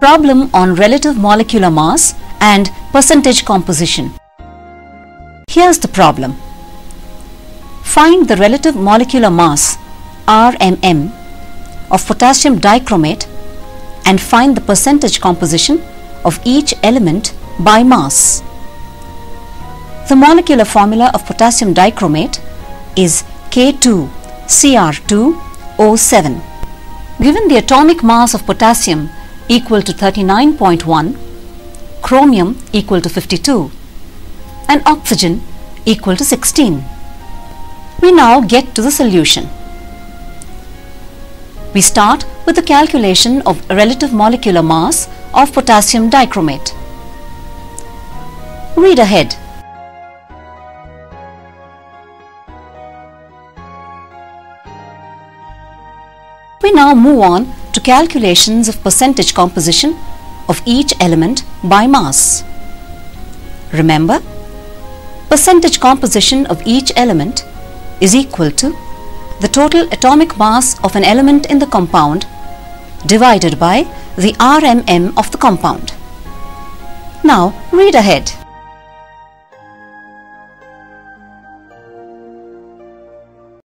Problem on relative molecular mass and percentage composition. Here's the problem. Find the relative molecular mass RMM of potassium dichromate and find the percentage composition of each element by mass. The molecular formula of potassium dichromate is K2Cr2O7. Given the atomic mass of potassium equal to 39.1, chromium equal to 52, and oxygen equal to 16. We now get to the solution. We start with the calculation of relative molecular mass of potassium dichromate. Read ahead. We now move on to calculations of percentage composition of each element by mass. Remember, percentage composition of each element is equal to the total atomic mass of an element in the compound divided by the RMM of the compound. Now read ahead.